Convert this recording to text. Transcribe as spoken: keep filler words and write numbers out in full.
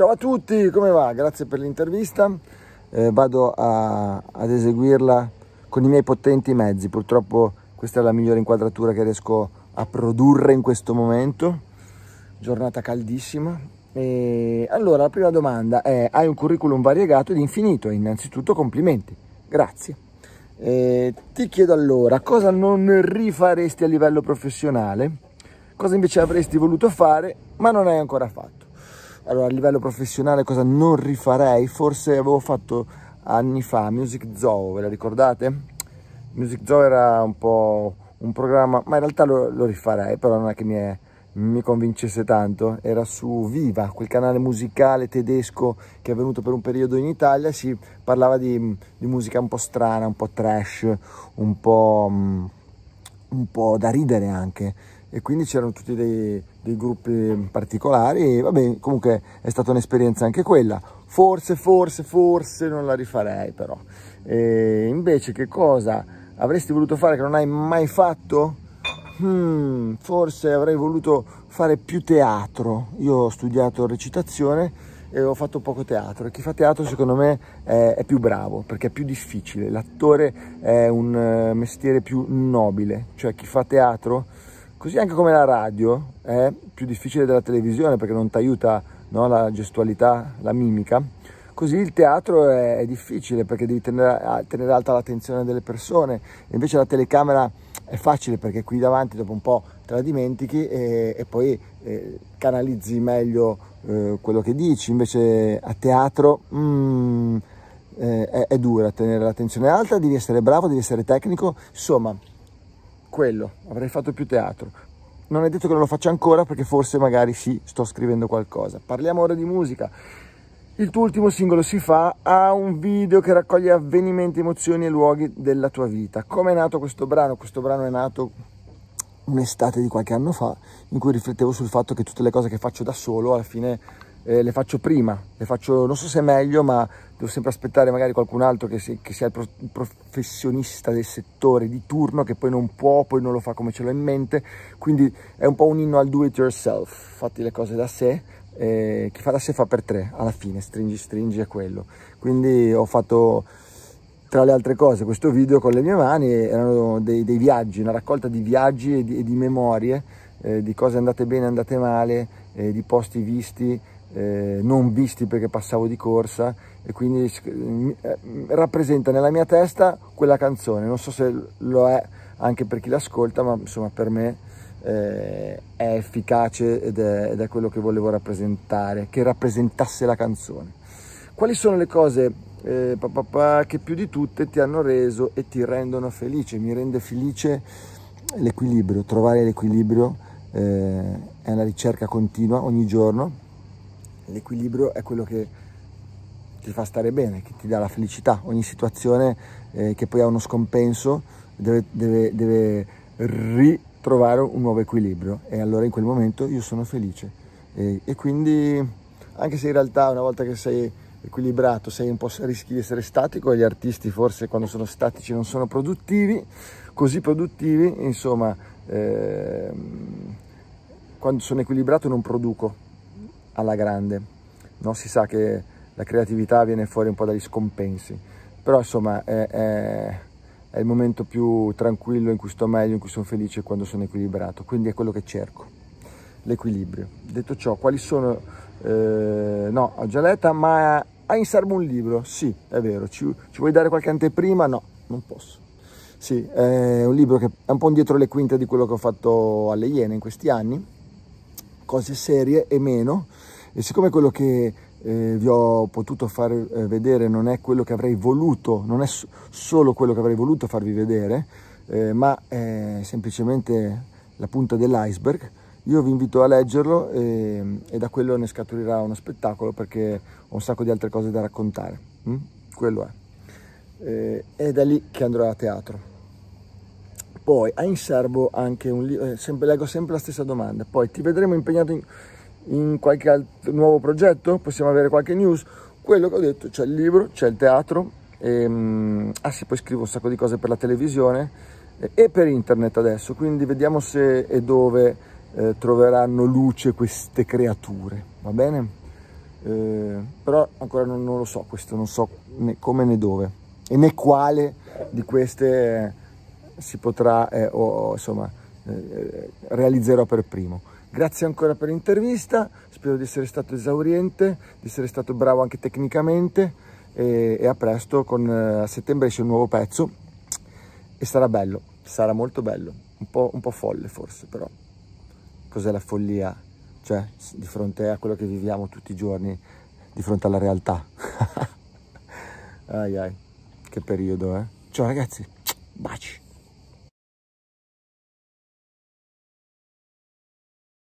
Ciao a tutti, come va? Grazie per l'intervista. Eh, vado a, ad eseguirla con i miei potenti mezzi. Purtroppo questa è la migliore inquadratura che riesco a produrre in questo momento. Giornata caldissima. E allora la prima domanda è: hai un curriculum variegato ed infinito. Innanzitutto complimenti, grazie. E ti chiedo allora cosa non rifaresti a livello professionale, cosa invece avresti voluto fare ma non hai ancora fatto. Allora, a livello professionale cosa non rifarei? Forse avevo fatto anni fa Music Zoo, ve la ricordate? Music Zoo era un po' un programma, ma in realtà lo, lo rifarei, però non è che mi, è, mi convincesse tanto. Era su Viva, quel canale musicale tedesco che è venuto per un periodo in Italia. Si parlava di, di musica un po' strana, un po' trash, un po', un po' da ridere anche. E quindi c'erano tutti dei, dei gruppi particolari e vabbè, comunque è stata un'esperienza anche quella. Forse, forse, forse non la rifarei però. E invece che cosa avresti voluto fare che non hai mai fatto? Hmm, forse avrei voluto fare più teatro. Io ho studiato recitazione e ho fatto poco teatro, e chi fa teatro secondo me è, è più bravo perché è più difficile. L'attore è un mestiere più nobile, cioè chi fa teatro, così anche come la radio, è più difficile della televisione perché non ti aiuta, no, la gestualità, la mimica. Così il teatro è, è difficile perché devi tenere, tenere alta l'attenzione delle persone. Invece la telecamera è facile perché qui davanti dopo un po' te la dimentichi e, e poi eh, canalizzi meglio eh, quello che dici. Invece a teatro mm, eh, è, è dura tenere l'attenzione alta, devi essere bravo, devi essere tecnico, insomma. Quello, avrei fatto più teatro. Non è detto che non lo faccia ancora perché forse magari sì, sto scrivendo qualcosa. Parliamo ora di musica. Il tuo ultimo singolo Si Fa ha un video che raccoglie avvenimenti, emozioni e luoghi della tua vita. Come è nato questo brano? Questo brano è nato un'estate di qualche anno fa in cui riflettevo sul fatto che tutte le cose che faccio da solo alla fine eh, le faccio prima, le faccio, non so se è meglio, ma devo sempre aspettare magari qualcun altro che, si, che sia il, pro, il professionista del settore di turno, che poi non può, poi non lo fa come ce l'ho in mente. Quindi è un po' un inno al do it yourself, fatti le cose da sé, eh, chi fa da sé fa per tre, alla fine, stringi stringi è quello. Quindi ho fatto, tra le altre cose, questo video con le mie mani. Erano dei, dei viaggi, una raccolta di viaggi e di, e di memorie, eh, di cose andate bene, andate male, eh, di posti visti, Eh, non visti perché passavo di corsa, e quindi eh, rappresenta nella mia testa quella canzone. Non so se lo è anche per chi l'ascolta, ma insomma per me eh, è efficace ed è, ed è quello che volevo rappresentare, che rappresentasse la canzone. Quali sono le cose eh, pa, pa, pa, che più di tutte ti hanno reso e ti rendono felice? Mi rende felice l'equilibrio, trovare l'equilibrio eh, è una ricerca continua ogni giorno. L'equilibrio è quello che ti fa stare bene, che ti dà la felicità. Ogni situazione eh, che poi ha uno scompenso deve, deve, deve ritrovare un nuovo equilibrio, e allora in quel momento io sono felice. E, e quindi, anche se in realtà una volta che sei equilibrato sei un po', rischi di essere statico, e gli artisti forse quando sono statici non sono produttivi, così produttivi, insomma, eh, quando sono equilibrato non produco alla grande, no? Si sa che la creatività viene fuori un po' dagli scompensi, però insomma è, è, è il momento più tranquillo in cui sto meglio, in cui sono felice, quando sono equilibrato. Quindi è quello che cerco, l'equilibrio. Detto ciò, quali sono eh, no, ho già letta, ma hai in serbo un libro? Sì, è vero. Ci, ci vuoi dare qualche anteprima? No, non posso. Sì, è un libro che è un po' indietro le quinte di quello che ho fatto alle Iene in questi anni, cose serie e meno, e siccome quello che eh, vi ho potuto far eh, vedere non è quello che avrei voluto, non è so solo quello che avrei voluto farvi vedere, eh, ma è semplicemente la punta dell'iceberg, io vi invito a leggerlo e, e da quello ne scaturirà uno spettacolo, perché ho un sacco di altre cose da raccontare. Mm? Quello è. Eh, ed è lì che andrò a teatro. Poi ha in serbo anche un libro, eh, sempre, leggo sempre la stessa domanda. Poi ti vedremo impegnato in, in qualche altro nuovo progetto? Possiamo avere qualche news? Quello che ho detto, c'è il libro, c'è il teatro, e, mm, ah sì, poi scrivo un sacco di cose per la televisione eh, e per internet adesso, quindi vediamo se e dove eh, troveranno luce queste creature, va bene? eh, però ancora non, non lo so questo, non so né come né dove e né quale di queste eh, si potrà eh, o insomma eh, realizzerò per primo. Grazie ancora per l'intervista, spero di essere stato esauriente, di essere stato bravo anche tecnicamente e, e a presto, con, a settembre esce un nuovo pezzo e sarà bello, sarà molto bello, un po', un po' folle forse, però cos'è la follia? Cioè di fronte a quello che viviamo tutti i giorni, di fronte alla realtà. Ai ai, che periodo eh? Ciao ragazzi, baci!